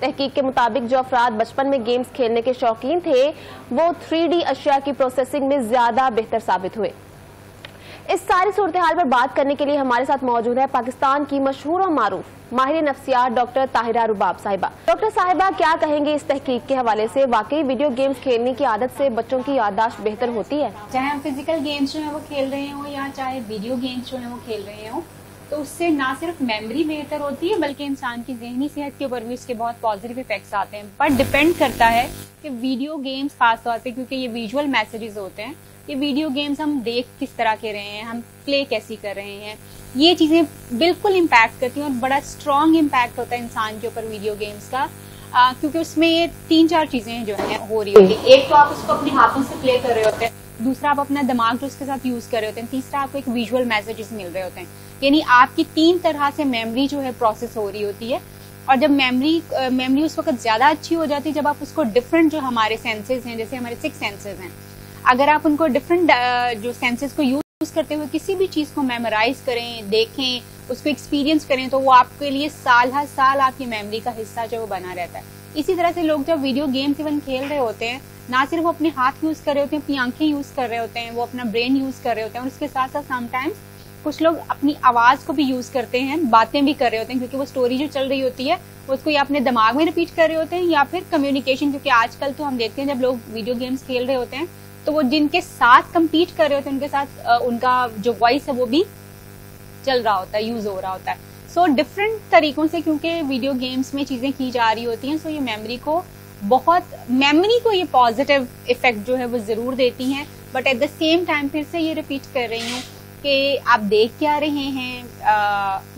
तहकीक के मुताबिक जो अफराद बचपन में गेम्स खेलने के शौकीन थे वो 3D अशिया की प्रोसेसिंग में ज्यादा बेहतर साबित हुए। इस सारी सूरत हाल पर बात करने के लिए हमारे साथ मौजूद है पाकिस्तान की मशहूर और मारूफ माहिर नफ्सियात डॉक्टर ताहिरा रुबाब साहिबा। डॉक्टर साहिबा, क्या कहेंगे इस तहकीक के हवाले से? वाकई वीडियो गेम्स खेलने की आदत से बच्चों की याददाश्त बेहतर होती है? चाहे हम फिजिकल गेम्स जो है वो खेल रहे हो या चाहे वीडियो गेम्स जो है वो खेल रहे हो, तो उससे ना सिर्फ मेमोरी बेहतर होती है बल्कि इंसान की जहनी सेहत के ऊपर भी इसके बहुत पॉजिटिव इफेक्ट्स आते हैं। पर डिपेंड करता है कि वीडियो गेम्स खासतौर पे, क्योंकि ये विजुअल मैसेजेस होते हैं, ये वीडियो गेम्स हम देख किस तरह के रहे हैं, हम प्ले कैसी कर रहे हैं, ये चीज़ें बिल्कुल इम्पैक्ट करती हैं। और बड़ा स्ट्रॉन्ग इम्पैक्ट होता है इंसान के ऊपर वीडियो गेम्स का, क्योंकि उसमें ये 3-4 चीज़ें जो है हो रही होती है। एक तो आप उसको अपने हाथों से प्ले कर रहे होते हैं, दूसरा आप अपना दिमाग जो उसके साथ यूज कर रहे होते हैं, तीसरा आपको एक विजुअल मैसेजेस मिल रहे होते हैं। यानी आपकी 3 तरह से मेमोरी जो है प्रोसेस हो रही होती है। और जब मेमोरी उस वक्त ज्यादा अच्छी हो जाती है जब आप उसको डिफरेंट जो हमारे सेंसेस हैं, जैसे हमारे 6 सेंसेस हैं, अगर आप उनको डिफरेंट जो सेंसेस को यूज करते हुए किसी भी चीज को मेमोराइज करें, देखें, उसको एक्सपीरियंस करें, तो वो आपके लिए साल हर साल आपकी मेमोरी का हिस्सा जो वो बना रहता है। इसी तरह से लोग जब वीडियो गेम्स इवन खेल रहे होते हैं, ना सिर्फ वो अपने हाथ यूज कर रहे होते हैं, अपनी आंखें यूज कर रहे होते हैं, वो अपना ब्रेन यूज कर रहे होते हैं, और उसके साथ साथ समटाइम्स कुछ लोग अपनी आवाज को भी यूज करते हैं, बातें भी कर रहे होते हैं, क्योंकि वो स्टोरी जो चल रही होती है उसको या अपने दिमाग में रिपीट कर रहे होते हैं या फिर कम्युनिकेशन, क्योंकि आजकल तो हम देखते हैं जब लोग वीडियो गेम्स खेल रहे होते हैं तो वो जिनके साथ कम्पीट कर रहे होते हैं उनके साथ उनका जो वॉइस है वो भी चल रहा होता है, यूज हो रहा होता है। सो डिफरेंट तरीकों से, क्योंकि वीडियो गेम्स में चीजें की जा रही होती हैं, सो ये मेमोरी को ये पॉजिटिव इफेक्ट जो है वो जरूर देती हैं। But at the same time फिर से ये रिपीट कर रही हूँ कि आप देख क्या रहे हैं,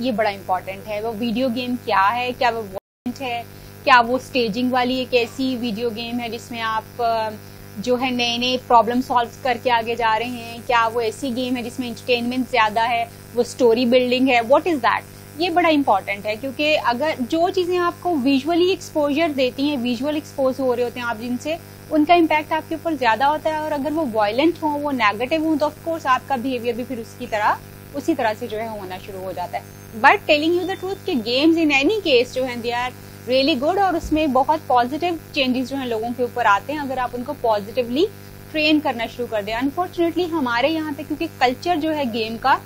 ये बड़ा इम्पॉर्टेंट है। वो वीडियो गेम क्या है, क्या वो वॉयलेंट है, क्या वो स्टेजिंग वाली एक ऐसी वीडियो गेम है जिसमें आप जो है नए नए प्रॉब्लम सॉल्व करके आगे जा रहे हैं, क्या वो ऐसी गेम है जिसमें एंटरटेनमेंट ज्यादा है, वो स्टोरी बिल्डिंग है, व्हाट इज दैट, ये बड़ा इंपॉर्टेंट है। क्योंकि अगर जो चीज़ें आपको विजुअली एक्सपोजर देती हैं, विजुअल एक्सपोज हो रहे होते हैं आप जिनसे, उनका इम्पैक्ट आपके ऊपर ज़्यादा होता है। और अगर वो वायलेंट हो, वो नेगेटिव हो, तो ऑफकोर्स आपका बिहेवियर भी फिर उसी तरह से जो है होना शुरू हो जाता है। But telling you the truth कि गेम्स इन एनी केस जो है दे आर रियली गुड, और उसमें बहुत पॉजिटिव चेंजेस जो हैं लोगों के ऊपर आते हैं अगर आप उनको पॉजिटिवली ट्रेन करना शुरू कर दें। अनफॉर्चुनेटली हमारे यहाँ पे क्योंकि कल्चर जो है गेम का,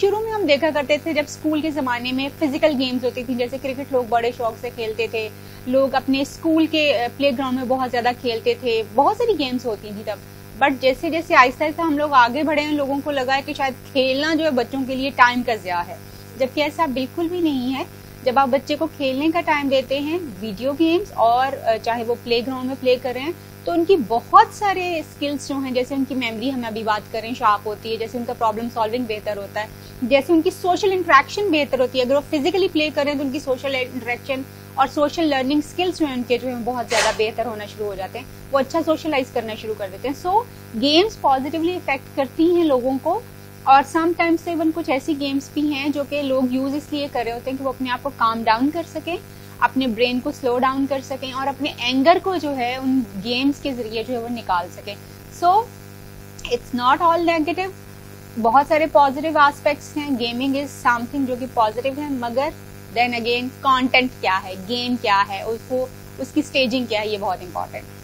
शुरू में हम देखा करते थे जब स्कूल के ज़माने में फिजिकल गेम्स होती थी, जैसे क्रिकेट लोग बड़े शौक से खेलते थे, लोग अपने स्कूल के प्लेग्राउंड में बहुत ज़्यादा खेलते थे, बहुत सारी गेम्स होती थी तब। बट जैसे जैसे आहिस्ता आहिस्ता हम लोग आगे बढ़े हैं, लोगों को लगा है कि शायद खेलना जो है बच्चों के लिए टाइम का ज़्यादा है, जबकि ऐसा बिल्कुल भी नहीं है। जब आप बच्चे को खेलने का टाइम देते हैं वीडियो गेम्स, और चाहे वो प्लेग्राउंड में प्ले कर रहे हैं, तो उनकी बहुत सारे स्किल्स जो हैं, जैसे उनकी मेमोरी हम अभी बात करें शार्प होती है, जैसे उनका प्रॉब्लम सॉल्विंग बेहतर होता है, जैसे उनकी सोशल इंटरेक्शन बेहतर होती है। अगर वो फिजिकली प्ले करें तो उनकी सोशल इंटरेक्शन और सोशल लर्निंग स्किल्स में उनके जो है बहुत ज़्यादा बेहतर होना शुरू हो जाते हैं, वो अच्छा सोशलाइज करना शुरू कर देते हैं। सो गेम्स पॉजिटिवली इफेक्ट करती हैं लोगों को। और समटाइम्स इवन कुछ ऐसी गेम्स भी हैं जो कि लोग यूज़ इसलिए कर रहे होते हैं कि वो अपने आप को काम डाउन कर सकें, अपने ब्रेन को स्लो डाउन कर सकें, और अपने एंगर को जो है उन गेम्स के जरिए जो है वो निकाल सकें। So it's not all negative, बहुत सारे पॉजिटिव एस्पेक्ट्स हैं। गेमिंग इज समथिंग जो कि पॉजिटिव है, मगर देन अगेन कंटेंट क्या है, गेम क्या है, उसकी स्टेजिंग क्या है, ये बहुत इंपॉर्टेंट है।